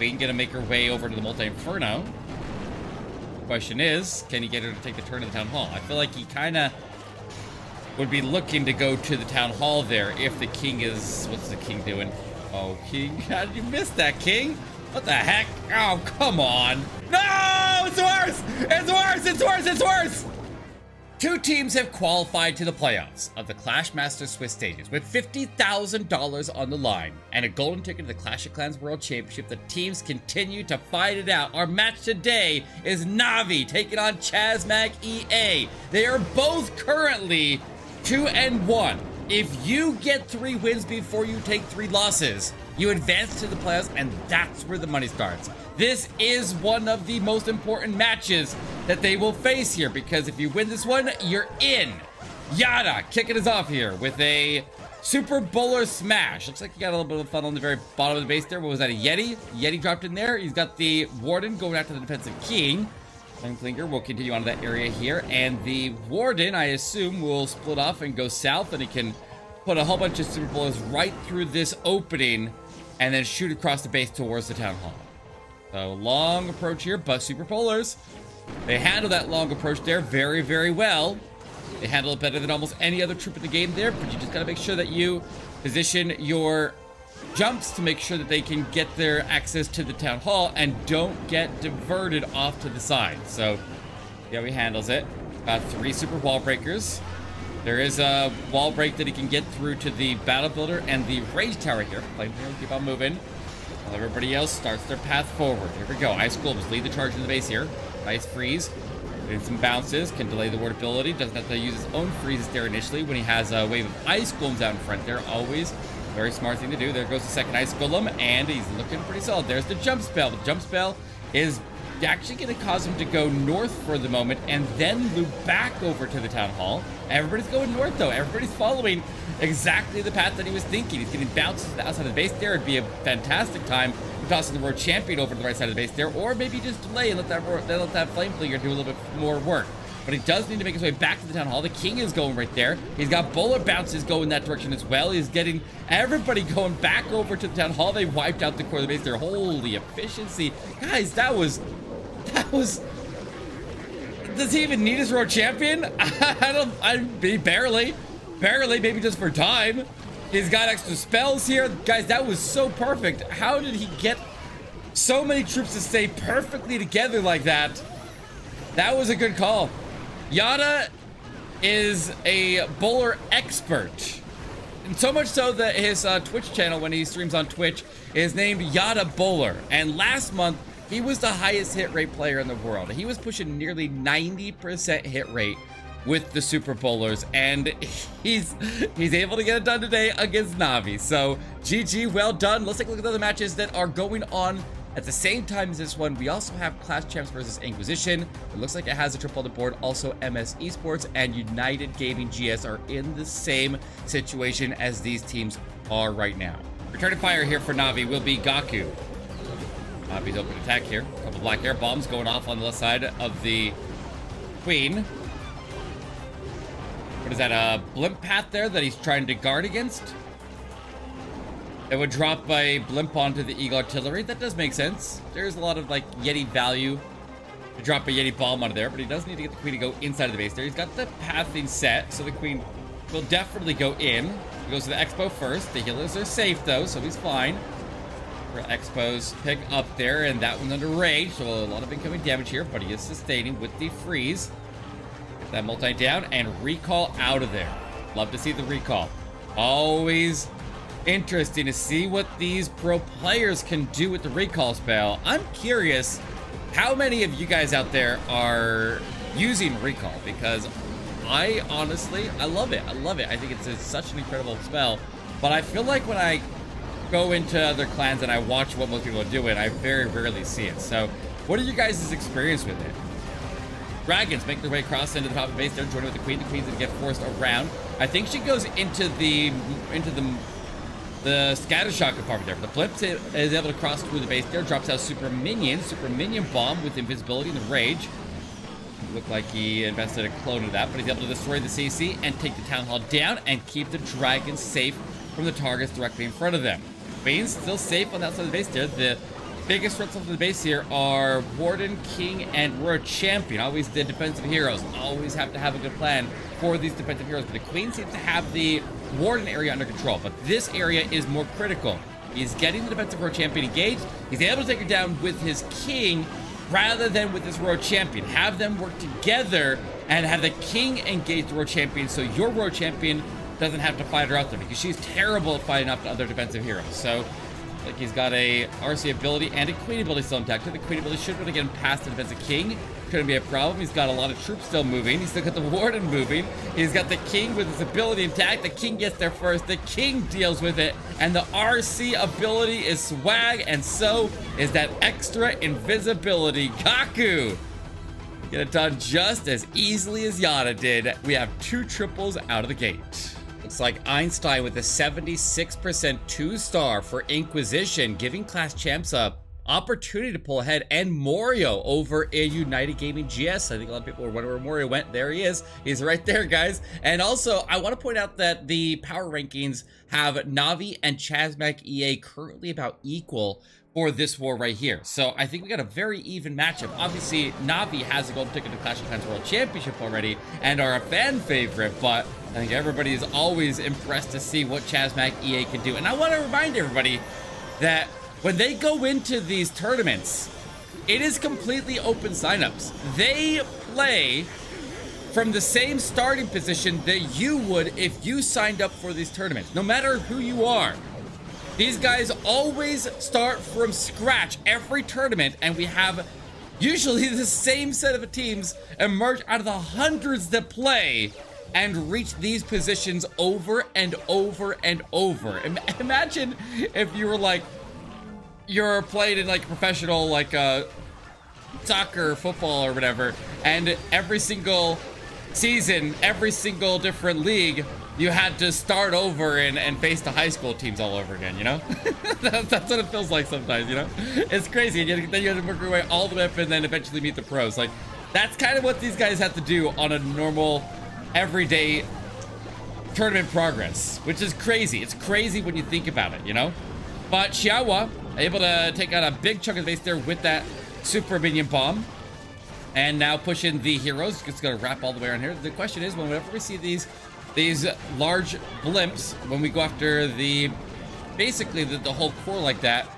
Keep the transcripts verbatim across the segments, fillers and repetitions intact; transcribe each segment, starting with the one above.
Queen gonna make her way over to the Multi-Inferno. Question is, can he get her to take the turn of the Town Hall? I feel like he kinda would be looking to go to the Town Hall there if the King is... What's the King doing? Oh, King, how did you miss that, King? What the heck? Oh, come on. No! It's worse! It's worse! It's worse! It's worse! Two teams have qualified to the playoffs of the Clash Master Swiss Stages with fifty thousand dollars on the line and a golden ticket to the Clash of Clans World Championship. The teams continue to fight it out. Our match today is NAVI taking on Chasmac E A. They are both currently two and one. If you get three wins before you take three losses, you advance to the playoffs, and that's where the money starts. This is one of the most important matches that they will face here, because if you win this one, you're in. Yada kicking us off here with a Super Bowler Smash. Looks like he got a little bit of fun on the very bottom of the base there. What was that, a Yeti? Yeti dropped in there. He's got the Warden going after the defensive King. Clinger will continue on to that area here, and the Warden, I assume, will split off and go south, and he can put a whole bunch of Super Bowlers right through this opening and then shoot across the base towards the Town Hall. So long approach here, but Super Bowlers, they handle that long approach there very, very well. They handle it better than almost any other troop in the game there, but you just got to make sure that you position your jumps to make sure that they can get their access to the Town Hall and don't get diverted off to the side. So yeah, he handles it. About three super wall breakers. There is a wall break that he can get through to the Battle Builder and the Rage Tower here. Flame Hero, keep on moving. While everybody else starts their path forward. Here we go. Ice Globes lead the charge in the base here. Ice Freeze. Doing some bounces. Can delay the ward ability. Doesn't have to use his own freezes there initially when he has a wave of Ice Globes out in front there. Always very smart thing to do. There goes the second Ice Golem, and he's looking pretty solid. There's the jump spell. The jump spell is actually going to cause him to go north for the moment and then loop back over to the Town Hall. Everybody's going north, though. Everybody's following exactly the path that he was thinking. He's getting bounces to the outside of the base there. It'd be a fantastic time tossing the World Champion over to the right side of the base there, or maybe just delay and let that, let that Flame Flinger do a little bit more work. But he does need to make his way back to the Town Hall. The King is going right there. He's got Bowler bounces going that direction as well. He's getting everybody going back over to the Town Hall. They wiped out the core of the base there. Holy efficiency. Guys, that was... That was... Does he even need his World Champion? I don't... I barely. Barely, maybe just for time. He's got extra spells here. Guys, that was so perfect. How did he get so many troops to stay perfectly together like that? That was a good call. Yada is a bowler expert, and so much so that his uh, Twitch channel, when he streams on Twitch, is named Yada Bowler. And last month, he was the highest hit rate player in the world. He was pushing nearly ninety percent hit rate with the Super Bowlers, and he's he's able to get it done today against NAVI. So G G, well done. Let's take a look at the other matches that are going on at the same time as this one. We also have Class Champs versus Inquisition. It looks like it has a triple on the board. Also, M S Esports and United Gaming G S are in the same situation as these teams are right now. Return to fire here for NAVI will be Gaku. NAVI's open attack here. A couple black air bombs going off on the left side of the Queen. What is that, a blimp path there that he's trying to guard against? It would drop a blimp onto the Eagle Artillery. That does make sense. There's a lot of, like, Yeti value to drop a Yeti bomb onto there, but he does need to get the Queen to go inside of the base there. He's got the pathing set, so the Queen will definitely go in. He goes to the Expo first. The healers are safe, though, so he's fine. For Expo's pick up there, and that one's under rage, so a lot of incoming damage here, but he is sustaining with the freeze. Get that multi down, and recall out of there. Love to see the recall. Always interesting to see what these pro players can do with the recall spell. I'm curious how many of you guys out there are using recall, because I honestly, I love it. I love it. I think it's, it's such an incredible spell, but I feel like when I go into other clans and I watch what most people are doing, I very rarely see it. So what are you guys' experience with it? Dragons make their way across into the top of the base. They're joining with the Queen. The Queen's gonna get forced around. I think she goes into the, into the, The Scattershot compartment there. The flip is able to cross through the base there. Drops out Super Minion. Super Minion Bomb with Invisibility and the Rage. Looked like he invested a clone of that, but he's able to destroy the C C and take the Town Hall down and keep the Dragons safe from the targets directly in front of them. Queen's still safe on that side of the base there. The Biggest threats of the base here are Warden, King, and World Champion. Always the defensive heroes. Always have to have a good plan for these defensive heroes. But the Queen seems to have the Warden area under control. But this area is more critical. He's getting the defensive World Champion engaged. He's able to take her down with his King rather than with his World Champion. Have them work together and have the King engage the World Champion so your World Champion doesn't have to fight her out there, because she's terrible at fighting off to other defensive heroes. So, like, he's got a R C ability and a Queen ability still intact. The Queen ability should be able to get him past the defensive King. Couldn't be a problem. He's got a lot of troops still moving. He's still got the Warden moving. He's got the King with his ability intact. The King gets there first. The King deals with it. And the R C ability is swag, and so is that extra invisibility. Gaku! Get it done just as easily as Yada did. We have two triples out of the gate. Looks like Einstein with a seventy-six percent two-star for Inquisition, giving Class Champs a opportunity to pull ahead, and Morio over in United Gaming G S. I think a lot of people were wondering where Morio went. There he is. He's right there, guys. And also, I want to point out that the power rankings have NAVI and Chasmac E A currently about equal for this war right here. So I think we got a very even matchup. Obviously, NAVI has a golden ticket to Clash of Clans World Championship already and are a fan favorite, but I think everybody is always impressed to see what Chasmac E A can do. And I want to remind everybody that when they go into these tournaments, it is completely open signups. They play from the same starting position that you would if you signed up for these tournaments, no matter who you are. These guys always start from scratch every tournament, and we have usually the same set of teams emerge out of the hundreds that play and reach these positions over and over and over. Imagine if you were like, you're playing in like professional, like uh, soccer, football, or whatever, and every single season, every single different league, you had to start over and, and face the high school teams all over again, you know? that's, that's what it feels like sometimes, you know? It's crazy. And you, then you have to work your way all the way up and then eventually meet the pros. Like, that's kind of what these guys have to do on a normal, everyday tournament progress, which is crazy. It's crazy when you think about it, you know? But Xiaohua able to take out a big chunk of the base there with that super minion bomb. And now pushing the heroes. It's going to wrap all the way around here. The question is, whenever we see these these large blimps, when we go after the, basically the, the whole core like that,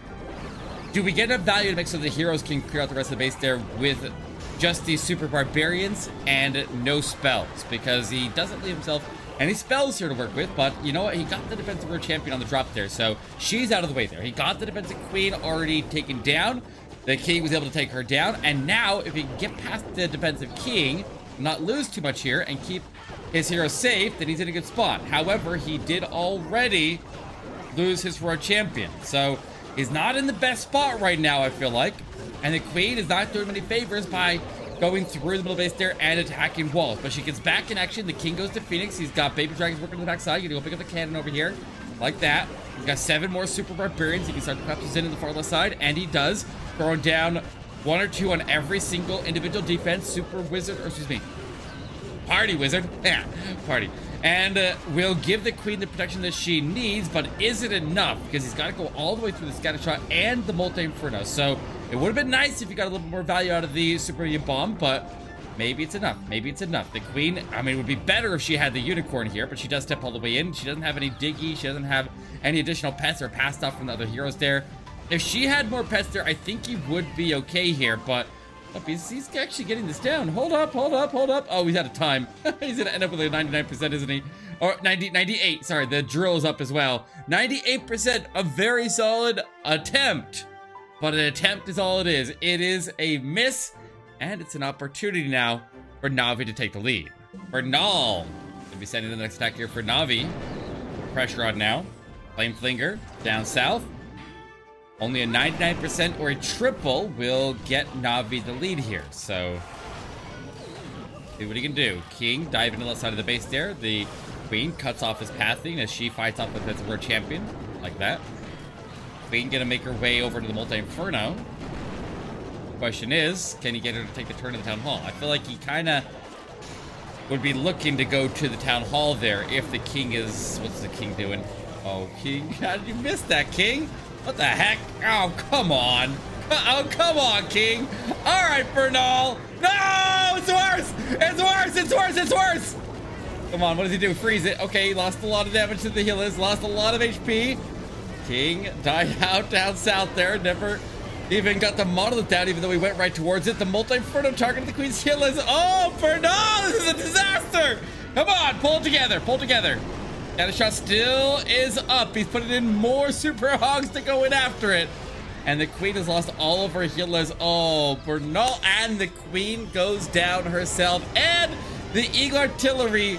do we get enough value to make so the heroes can clear out the rest of the base there with just these super barbarians and no spells? Because he doesn't leave himself any spells here to work with, but you know what? He got the defensive world champion on the drop there, so she's out of the way there. He got the defensive queen already taken down. The king was able to take her down, and now if he can get past the defensive king, not lose too much here, and keep his hero safe, then he's in a good spot. However, he did already lose his world champion, so he's not in the best spot right now, I feel like. And the queen is not doing many favors by going through the middle base there and attacking walls. But she gets back in action. The king goes to Phoenix. He's got baby dragons working on the backside. You're gonna go pick up the cannon over here, like that. He's got seven more super barbarians. He can start to clap those in on the far left side, and he does, throwing down one or two on every single individual defense. Super wizard, or excuse me, party wizard. Yeah, party. And uh, we'll give the queen the protection that she needs, but is it enough? Because he's got to go all the way through the scatter shot and the multi inferno. So it would have been nice if you got a little more value out of the Super Minion Bomb, but maybe it's enough. Maybe it's enough. The Queen, I mean, it would be better if she had the Unicorn here, but she does step all the way in. She doesn't have any Diggy. She doesn't have any additional pets or passed off from the other heroes there. If she had more pets there, I think he would be okay here, but oh, he's, he's actually getting this down. Hold up, hold up, hold up. Oh, he's out of time. He's going to end up with a ninety-nine percent, isn't he? Or ninety, ninety-eight, sorry. The drill is up as well. ninety-eight percent, a very solid attempt. But an attempt is all it is. It is a miss, and it's an opportunity now for NAVI to take the lead. Bernal will be sending the next attack here for NAVI. Pressure on now. Flameflinger down south. Only a ninety-nine percent or a triple will get NAVI the lead here. So, see what he can do. King diving to the left side of the base there. The queen cuts off his pathing as she fights off with the world champion, like that. Queen gonna make her way over to the multi inferno. Question is, can he get her to take the turn to the town hall? I feel like he kind of would be looking to go to the town hall there if the king is. What's the king doing? Oh, king! How did you miss that, king? What the heck? Oh, come on! Oh, come on, King. All right, Bernal. No, it's worse. It's worse. It's worse. It's worse. Come on. What does he do? Freeze it. Okay. He lost a lot of damage to the healers. Lost a lot of H P. King died out down south there. Never even got the model down, even though he went right towards it. The multi-inferno targeted the Queen's healers. Oh, Bernal. This is a disaster. Come on. Pull it together. Pull it together. That shot still is up. He's putting in more super hogs to go in after it. And the Queen has lost all of her healers. Oh, Bernal and the Queen goes down herself. And the Eagle Artillery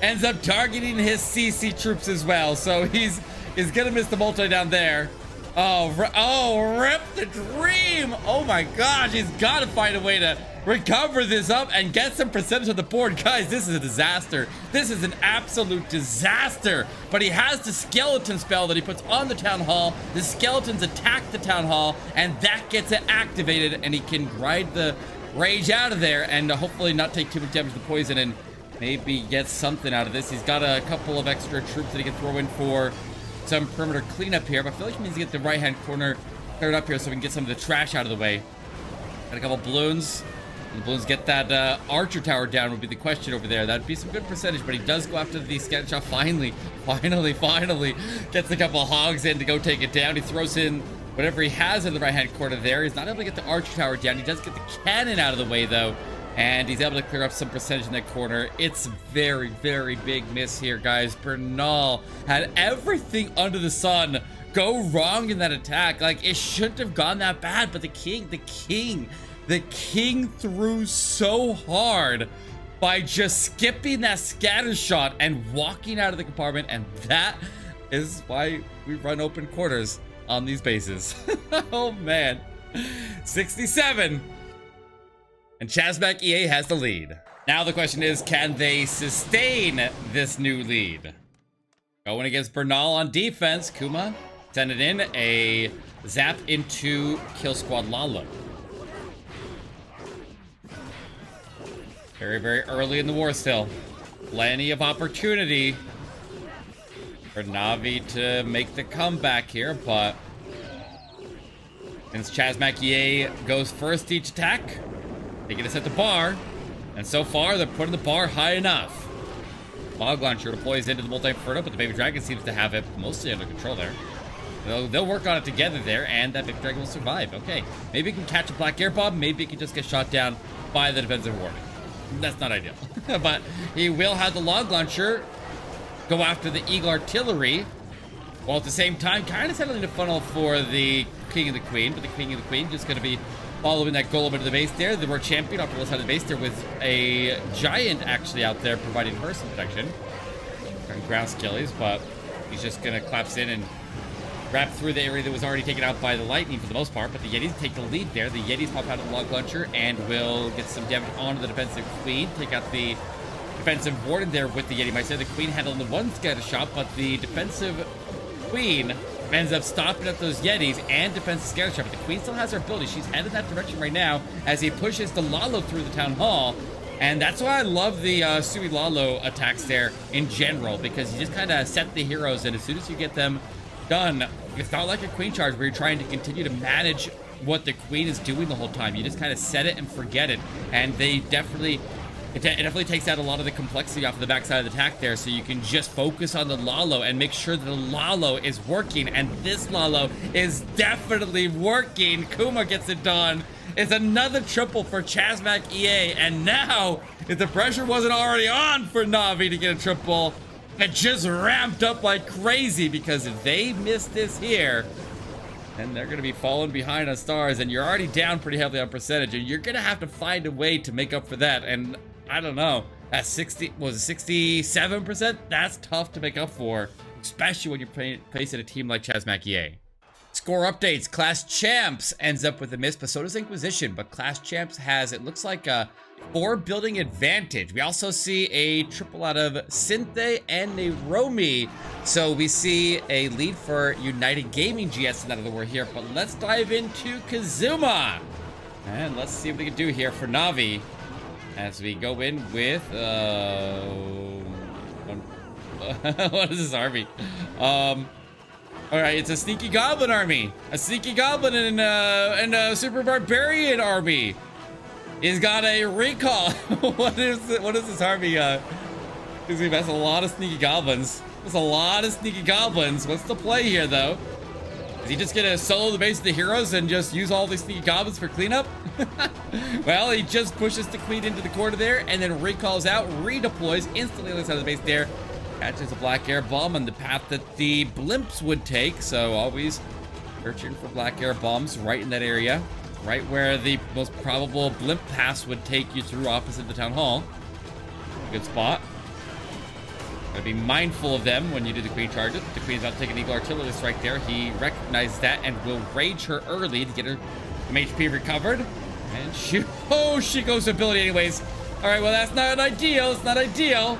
ends up targeting his C C troops as well. So he's is going to miss the multi down there. Oh, oh, rip the dream. Oh my gosh, he's got to find a way to recover this up and get some percentage of the board. Guys, this is a disaster. This is an absolute disaster. But he has the skeleton spell that he puts on the town hall. The skeletons attack the town hall, and that gets it activated, and he can grind the rage out of there and hopefully not take too much damage to the poison and maybe get something out of this. He's got a couple of extra troops that he can throw in for some perimeter cleanup here, but I feel like he needs to get the right hand corner cleared up here so we can get some of the trash out of the way. Got a couple balloons. The balloons get that uh, archer tower down would be the question over there. That'd be some good percentage, but he does go after the sketch off. Finally, finally, finally gets a couple hogs in to go take it down. He throws in whatever he has in the right-hand corner there. He's not able to get the archer tower down. He does get the cannon out of the way, though, and he's able to clear up some percentage in that corner. It's very, very big miss here, guys. Bernal had everything under the sun go wrong in that attack. Like, it shouldn't have gone that bad, but the king, the king... The king threw so hard by just skipping that scatter shot and walking out of the compartment, and that is why we run open quarters on these bases. Oh man, sixty-seven, and Chasmac E A has the lead. Now the question is, can they sustain this new lead? Going against Bernal on defense, Kuma send it in a zap into Kill Squad Lalo. Very, very early in the war still. Plenty of opportunity for Navi to make the comeback here, but since Chasmac E A goes first each attack, they get to set the bar, and so far they're putting the bar high enough. Fog Launcher deploys into the Multi-Inferno, but the Baby Dragon seems to have it mostly under control there. They'll, they'll work on it together there, and that Big Dragon will survive. Okay, maybe it can catch a Black Air Bomb, maybe it can just get shot down by the defensive warning. That's not ideal. But he will have the log launcher go after the Eagle Artillery, while at the same time kind of settling the funnel for the King and the Queen. But the King and the Queen just going to be following that golem into the base there. The World Champion off to the side of the base there with a giant actually out there providing her some protection. And ground skillies, but he's just going to collapse in and wrap through the area that was already taken out by the lightning for the most part, but the Yetis take the lead there. The Yetis pop out of the log launcher and will get some damage onto the defensive Queen. Take out the defensive warden there with the Yeti Meister. The Queen had only one scatter shot, but the defensive Queen ends up stopping up those Yetis and defensive scatter shot. But the Queen still has her ability. She's headed that direction right now as he pushes the Lalo through the town hall. And that's why I love the uh, Sui Lalo attacks there in general, because you just kind of set the heroes, and as soon as you get them done, it's not like a queen charge where you're trying to continue to manage what the queen is doing the whole time. You just kind of set it and forget it, and they definitely it, de it definitely takes out a lot of the complexity off of the backside of the attack there, so you can just focus on the Lalo and make sure that the Lalo is working, and this Lalo is definitely working. Kuma gets it done. It's another triple for Chasmac E A, and now, if the pressure wasn't already on for Navi to get a triple, it just ramped up like crazy, because if they miss this here, then they're going to be falling behind on Stars, and you're already down pretty heavily on percentage, and you're going to have to find a way to make up for that. And I don't know, at sixty, was it sixty-seven percent? That's tough to make up for, especially when you're facing a team like Chasmac E A. Score updates. Class Champs ends up with a miss, but so does Inquisition. But Class Champs has, it looks like, a four building advantage. We also see a triple out of Synthe and Naomi. So we see a lead for United Gaming G S in that other word here. But let's dive into Kazuma. And let's see what we can do here for Navi as we go in with, uh, what is this, Harvey? Um... All right, it's a sneaky goblin army. A sneaky goblin and uh, and a super barbarian army. He's got a recall. What is it? What is this army? Uh, that's a lot of sneaky goblins. That's a lot of sneaky goblins. What's the play here, though? Is he just gonna solo the base of the heroes and just use all these sneaky goblins for cleanup? Well, he just pushes the queen into the corner there and then recalls out, redeploys instantly on the side of the base there. Catches a black air bomb on the path that the blimps would take, so always searching for black air bombs right in that area, right where the most probable blimp pass would take you through opposite the town hall. Good spot. Gotta be mindful of them when you do the queen charges. The queen's not taking eagle artillery strike there. He recognizes that and will rage her early to get her H P recovered. And she, oh, she goes to ability anyways. All right, well, that's not ideal. It's not ideal.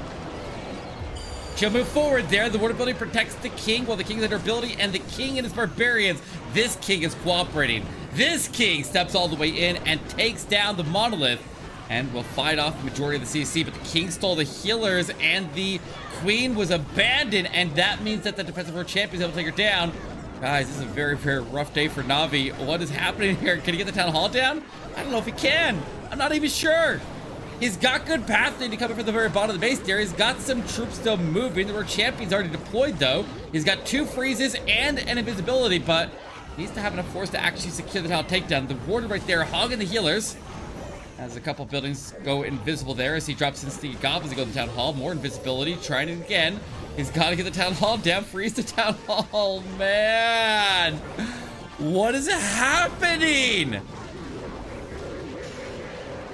She'll move forward there. The ward ability protects the king while the king's under ability, and the king and his barbarians. This king is cooperating. This king steps all the way in and takes down the monolith and will fight off the majority of the C C, but the king stole the healers and the queen was abandoned, and that means that the defensive world champion is able to take her down. Guys, this is a very, very rough day for Navi. What is happening here? Can he get the town hall down? I don't know if he can. I'm not even sure. He's got good pathing to cover from the very bottom of the base there. He's got some troops still moving. The world champion's already deployed, though. He's got two freezes and an invisibility, but he needs to have enough force to actually secure the town takedown. The warden right there hogging the healers. As a couple buildings go invisible there as he drops in sneaky goblins to go to the town hall. More invisibility. Trying it again. He's got to get the town hall down. Freeze the town hall. Oh, man. What is happening?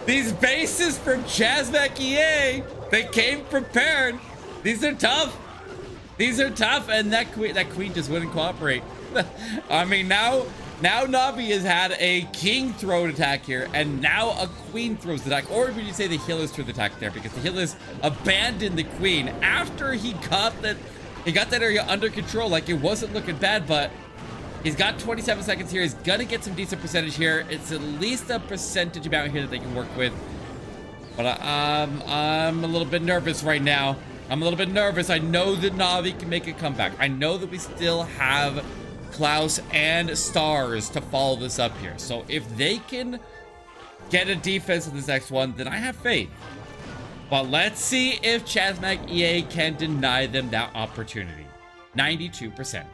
These bases from Chasmac E A, they came prepared. These are tough. These are tough, and that queen, that queen just wouldn't cooperate. I mean, now, now Navi has had a king thrown attack here, and now a queen throws the attack. Or would you say the healers threw the attack there? Because the healers abandoned the queen after he got that, he got that area under control. Like, it wasn't looking bad, but he's got twenty-seven seconds here. He's gonna get some decent percentage here. It's at least a percentage amount here that they can work with. But I, um, I'm a little bit nervous right now. I'm a little bit nervous. I know that Navi can make a comeback. I know that we still have Klaus and Stars to follow this up here. So if they can get a defense in this next one, then I have faith. But let's see if Chasmac E A can deny them that opportunity. ninety-two percent.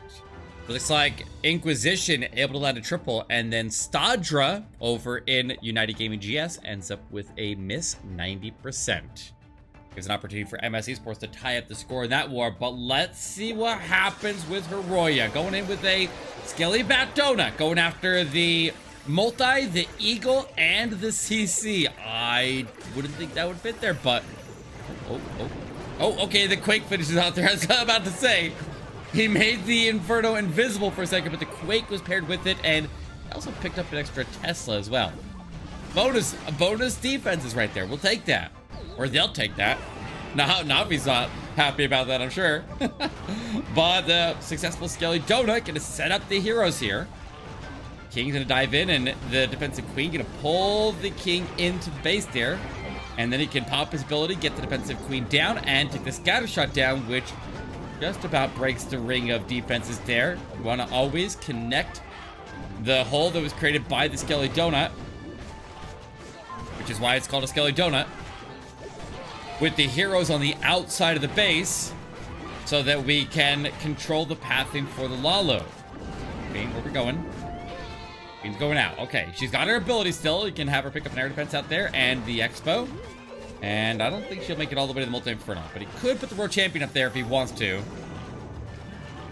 Looks like Inquisition able to land a triple, and then Stadra over in United Gaming G S ends up with a miss ninety percent. Gives an opportunity for M S Esports to tie up the score in that war, but let's see what happens with Heroya. Going in with a Skelly Batona, going after the Multi, the Eagle, and the C C. I wouldn't think that would fit there, but... Oh, oh, oh, okay, the Quake finishes out there, I was about to say. He made the Inferno invisible for a second, but the Quake was paired with it, and he also picked up an extra Tesla as well. Bonus, bonus defense is right there. We'll take that. Or they'll take that. Now, Navi's not happy about that, I'm sure. But the uh, successful Skelly Donut gonna set up the heroes here. King's gonna dive in, and the defensive queen gonna pull the king into the base there. And then he can pop his ability, get the defensive queen down, and take the scatter shot down, which just about breaks the ring of defenses there. You want to always connect the hole that was created by the Skelly Donut, which is why it's called a Skelly Donut, with the heroes on the outside of the base so that we can control the pathing for the Lalo. Queen, where we going? Queen's going out. Okay, she's got her ability still. You can have her pick up an air defense out there and the Expo. And I don't think she'll make it all the way to the Multi-Inferno, but he could put the World Champion up there if he wants to.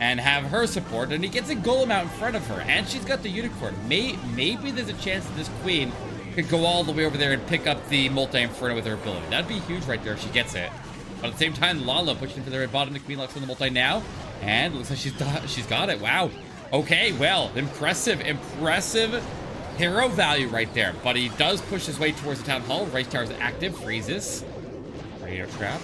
And have her support, and he gets a Golem out in front of her, and she's got the Unicorn. May maybe there's a chance that this Queen could go all the way over there and pick up the Multi-Inferno with her ability. That'd be huge right there if she gets it. But at the same time, Lala pushing for the red bottom, the Queen locks on the Multi now, and it looks like she's, she's got it. Wow. Okay, well, impressive, impressive hero value right there, but he does push his way towards the town hall. Rage tower is active, freezes. Radar trap.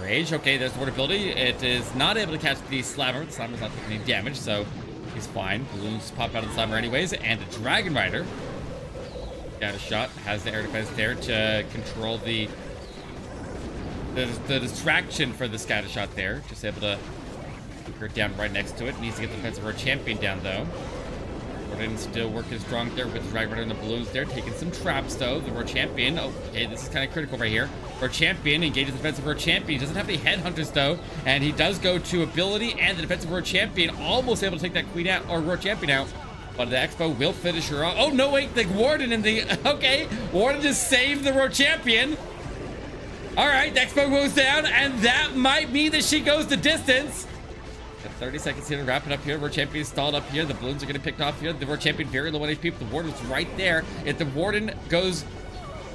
Rage, okay, there's the ward ability. It is not able to catch the slammer. The slammer's not taking any damage, so he's fine. Balloons pop out of the slammer anyways, and a dragon rider. Got a shot, has the air defense there to control the the, the distraction for the scatter shot there. Just able to Berserker down right next to it. Needs to get the defense of our champion down, though. Gordon still working strong there with Drag Rider and the Blues there. Taking some traps, though. The Roar Champion. Oh, okay, this is kind of critical right here. Roar Champion engages the defensive Roar Champion. He doesn't have the Headhunters, though. And he does go to ability and the defensive Roar Champion. Almost able to take that Queen out, or Roar Champion out. But the Expo will finish her off. Oh, no, wait. The Warden and the... Okay. Warden just saved the Roar Champion. All right. The Expo goes down. And that might mean that she goes the distance. thirty seconds here to wrap it up here. Roar Champion stalled up here. The balloons are going to be picked off here. The Roar Champion very low on H P. The Warden's right there. If the Warden goes...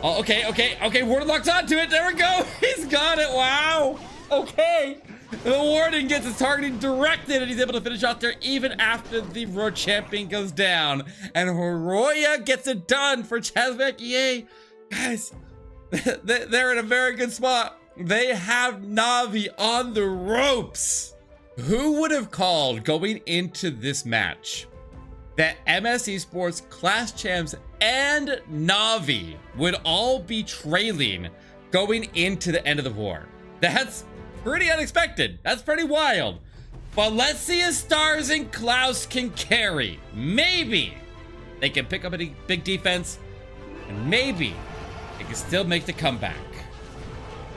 Oh, okay, okay, okay. Warden locks onto it. There we go. He's got it. Wow. Okay. The Warden gets his targeting directed, and he's able to finish out there even after the Roar Champion goes down. And Heroya gets it done for Chasmac E A. Guys, they're in a very good spot. They have Navi on the ropes. Who would have called going into this match that M S Esports, Class Champs, and Navi would all be trailing going into the end of the war? That's pretty unexpected. That's pretty wild. But let's see if Stars and Klaus can carry. Maybe they can pick up a big defense, and maybe they can still make the comeback.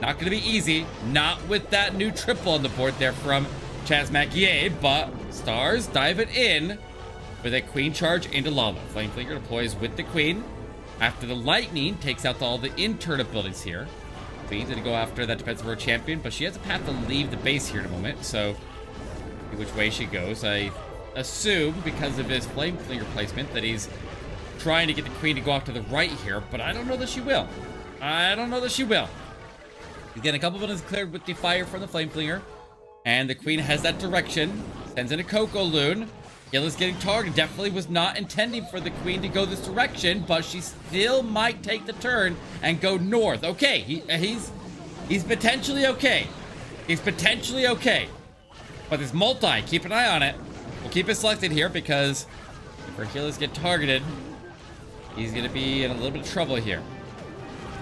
Not going to be easy. Not with that new triple on the board there from Chasmac E A, but Stars dive it in with a Queen charge into Lava. Flame Flinger deploys with the Queen. After the Lightning takes out all the in-turn abilities here. Queen's going to go after that defensive Roar Champion, but she has a path to leave the base here in a moment, so which way she goes. I assume, because of his Flame Flinger placement, that he's trying to get the Queen to go off to the right here, but I don't know that she will. I don't know that she will. Again, a couple of minutes cleared with the fire from the Flame Flinger. And the Queen has that direction. Sends in a Coco Loon. Gillis getting targeted. Definitely was not intending for the Queen to go this direction, but she still might take the turn and go north. Okay, he, he's he's potentially okay. He's potentially okay. But there's multi. Keep an eye on it. We'll keep it selected here because if her healers get targeted, he's going to be in a little bit of trouble here.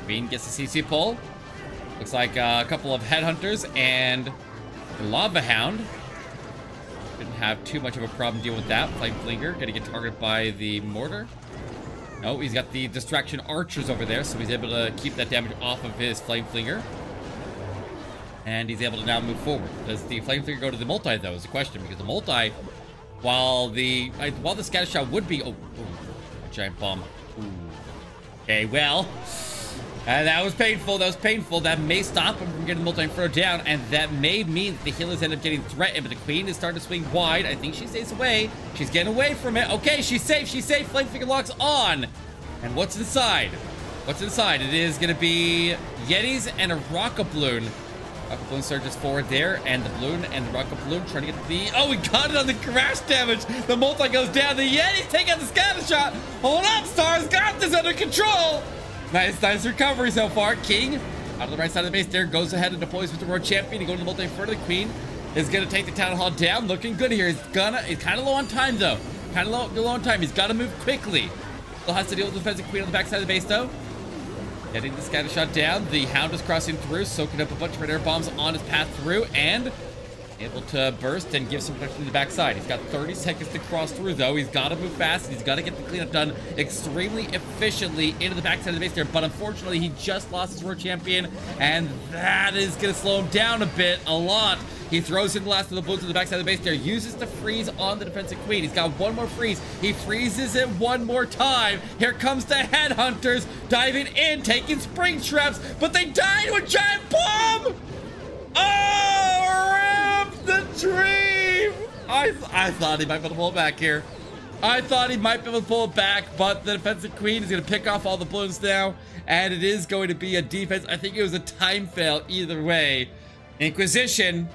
Queen gets a C C pull. Looks like uh, a couple of Headhunters and... Lava Hound. Didn't have too much of a problem dealing with that. Flame Flinger gonna get targeted by the Mortar. No, he's got the Distraction Archers over there, so he's able to keep that damage off of his Flame Flinger. And he's able to now move forward. Does the Flame Flinger go to the multi, though, is the question, because the multi, while the while the scatter shot would be... Oh, oh a giant bomb. Ooh. Okay, well... And that was painful. That was painful. That may stop him from getting the multi-inferno down, and that may mean that the healers end up getting threatened, but the Queen is starting to swing wide. I think she stays away. She's getting away from it. Okay, she's safe. She's safe. Flame Flinger locks on. And what's inside? What's inside? It is going to be Yetis and a Rocket Balloon. Rocket Balloon surges forward there, and the Balloon and the Rocket Balloon trying to get the... Oh, we got it on the crash damage. The multi goes down. The Yetis take out the scatter shot. Hold up, Stars. Got this under control. Nice, nice recovery so far. King, out of the right side of the base there, goes ahead and deploys with the Roar Champion to go to the multi for the Queen. Is going to take the Town Hall down. Looking good here. He's gonna, he's kind of low on time, though. Kind of low, low on time. He's got to move quickly. Still has to deal with the defensive Queen on the backside of the base, though. Getting the scatter shot down. The Hound is crossing through, soaking up a bunch of red air bombs on his path through, and able to burst and give some protection to the backside. He's got thirty seconds to cross through, though. He's got to move fast. He's got to get the cleanup done extremely efficiently into the backside of the base there. But unfortunately, he just lost his Roar Champion, and that is going to slow him down a bit, a lot. He throws in the last of the bullets to the backside of the base there. Uses the freeze on the defensive Queen. He's got one more freeze. He freezes it one more time. Here comes the Headhunters diving in, taking spring traps, but they died with giant bomb. Oh, the dream! I, th I thought he might be able to pull it back here. I thought he might be able to pull it back, but the defensive Queen is going to pick off all the balloons now, and it is going to be a defense. I think it was a time fail either way. Inquisition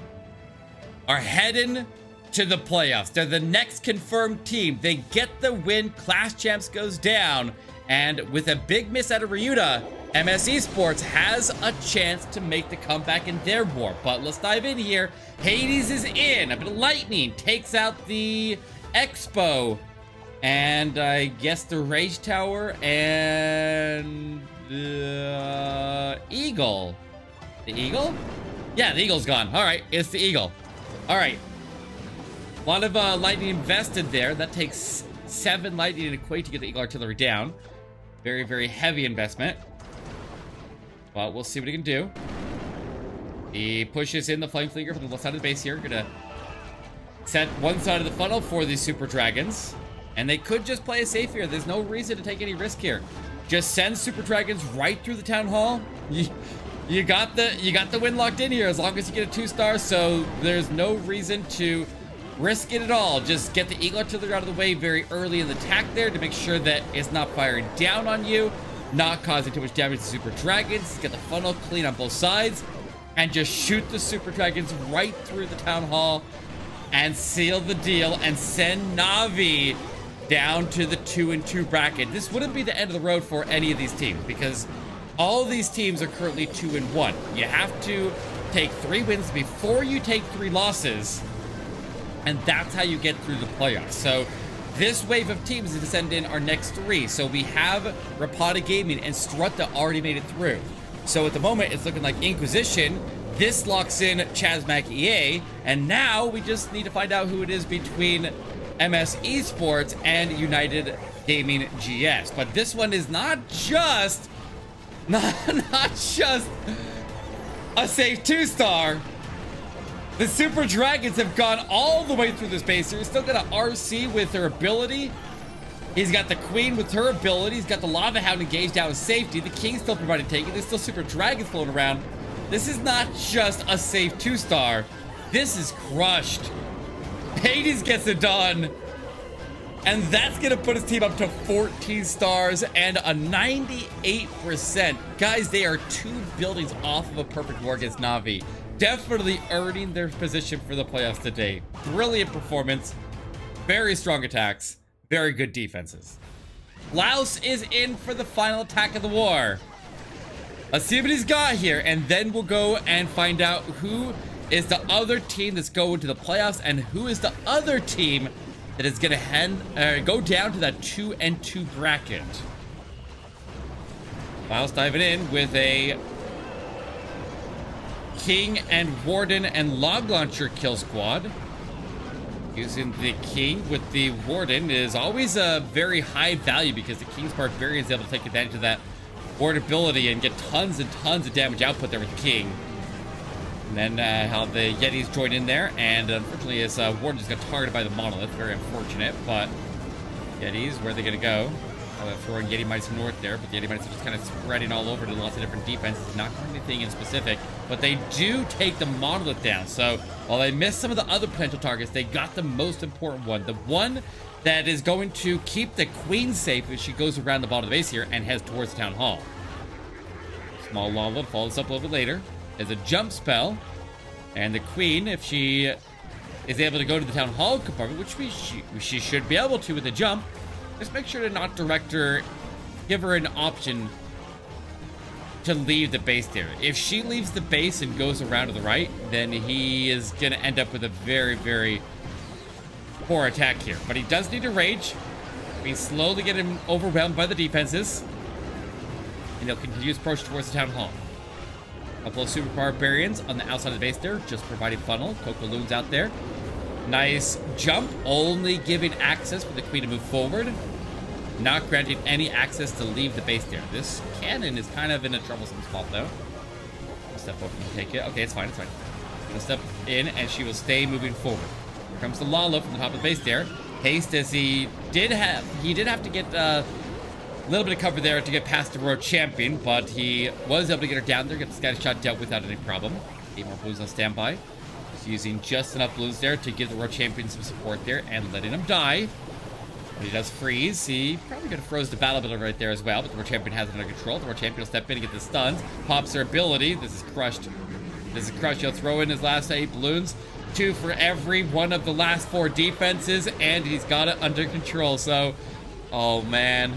are heading to the playoffs. They're the next confirmed team. They get the win. Clash Champs goes down, and with a big miss out of Ryuta, M S Esports has a chance to make the comeback in their war. But let's dive in here. Hades is in. A bit of lightning takes out the Expo. And I guess the Rage Tower and the uh, Eagle. The Eagle? Yeah, the Eagle's gone. All right, it's the Eagle. All right. A lot of uh, lightning invested there. That takes seven lightning and a quake to get the Eagle Artillery down. Very, very heavy investment. But we'll see what he can do. He pushes in the Flame Flinger from the left side of the base here. Gonna set one side of the funnel for these Super Dragons. And they could just play it safe here. There's no reason to take any risk here. Just send Super Dragons right through the Town Hall. You, you got the you got the win locked in here as long as you get a two-star. So there's no reason to risk it at all. Just get the Eagle Artillery out of the way very early in the attack there to make sure that it's not firing down on you, not causing too much damage to Super Dragons. Get the funnel clean on both sides and just shoot the Super Dragons right through the Town Hall and seal the deal and send NAVI down to the two and two bracket. This wouldn't be the end of the road for any of these teams because all these teams are currently two and one. You have to take three wins before you take three losses, and that's how you get through the playoffs. So this wave of teams is to send in our next three. So we have Rapata Gaming and Strutta already made it through. So at the moment, it's looking like Inquisition. This locks in Chasmac E A, and now we just need to find out who it is between M S Esports and United Gaming G S. But this one is not just not, not just a safe two-star. The Super Dragons have gone all the way through this base here. He's still got an R C with her ability. He's got the Queen with her ability. He's got the Lava Hound engaged out of safety. The King's still providing taking. There's still Super Dragons floating around. This is not just a safe two-star. This is crushed. Hades gets it done, and that's gonna put his team up to fourteen stars and a ninety-eight percent. Guys, they are two buildings off of a perfect war against NAVI. Definitely earning their position for the playoffs today. Brilliant performance, very strong attacks, very good defenses. Klaus is in for the final attack of the war. Let's see what he's got here, and then we'll go and find out who is the other team that's going to the playoffs and who is the other team that is going to hand, uh, go down to that two and two bracket. Klaus diving in with a King and Warden and Log Launcher kill squad. Using the King with the Warden is always a very high value because the King's Barbarian is able to take advantage of that ward ability and get tons and tons of damage output there with the King. And then uh, how the Yetis join in there, and unfortunately his uh, Warden just got targeted by the Monolith. Very unfortunate, but Yetis, where are they going to go? Uh, throwing Yeti Mites north there, but the Yeti Mites are just kind of spreading all over to lots of different defenses, not doing anything in specific, but they do take the Monolith down. So while they missed some of the other potential targets, they got the most important one. The one that is going to keep the Queen safe as she goes around the bottom of the base here and heads towards the Town Hall. Small Lala follows up a little bit later. Is a jump spell, and the Queen, if she is able to go to the Town Hall compartment, which we she, she should be able to with a jump, just make sure to not direct her, give her an option to leave the base there. If she leaves the base and goes around to the right, then he is going to end up with a very, very poor attack here. But he does need to rage. We slowly get him overwhelmed by the defenses, and he'll continue his approach towards the Town Hall. Couple of Super Barbarians on the outside of the base there, just providing funnel. Kokoloon's out there. Nice jump, only giving access for the Queen to move forward. Not granting any access to leave the base there. This cannon is kind of in a troublesome spot, though. Step over and take it. Okay, it's fine, it's fine. Gonna step in, and she will stay moving forward. Here comes the Lala from the top of the base there. Haste as he did have... He did have to get... Uh, a little bit of cover there to get past the World Champion, but he was able to get her down there, get the Scottish shot dealt without any problem. Eight more blues on standby. He's using just enough blues there to give the World Champion some support there and letting him die. When he does freeze, he probably could have froze the battle bit right there as well, but the World Champion has it under control. The World Champion will step in and get the stuns. Pops her ability. This is crushed. This is crushed. He'll throw in his last eight balloons. Two for every one of the last four defenses, and he's got it under control. So, oh man.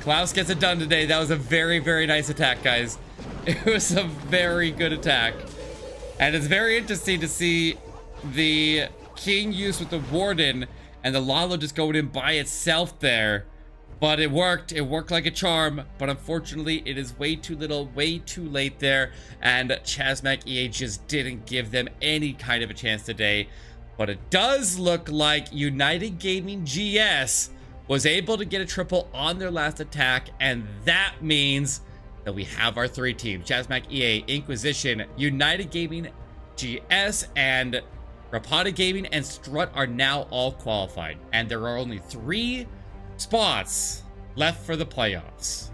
Klaus gets it done today. That was a very, very nice attack, guys. It was a very good attack. And it's very interesting to see the King used with the Warden and the Lalo just going in by itself there. But it worked. It worked like a charm. But unfortunately, it is way too little, way too late there. And Chasmac E A just didn't give them any kind of a chance today. But it does look like United Gaming G S was able to get a triple on their last attack, and that means that we have our three teams: Chasmac E A, Inquisition, United Gaming G S, and Rapata Gaming and Strut are now all qualified, and there are only three spots left for the playoffs.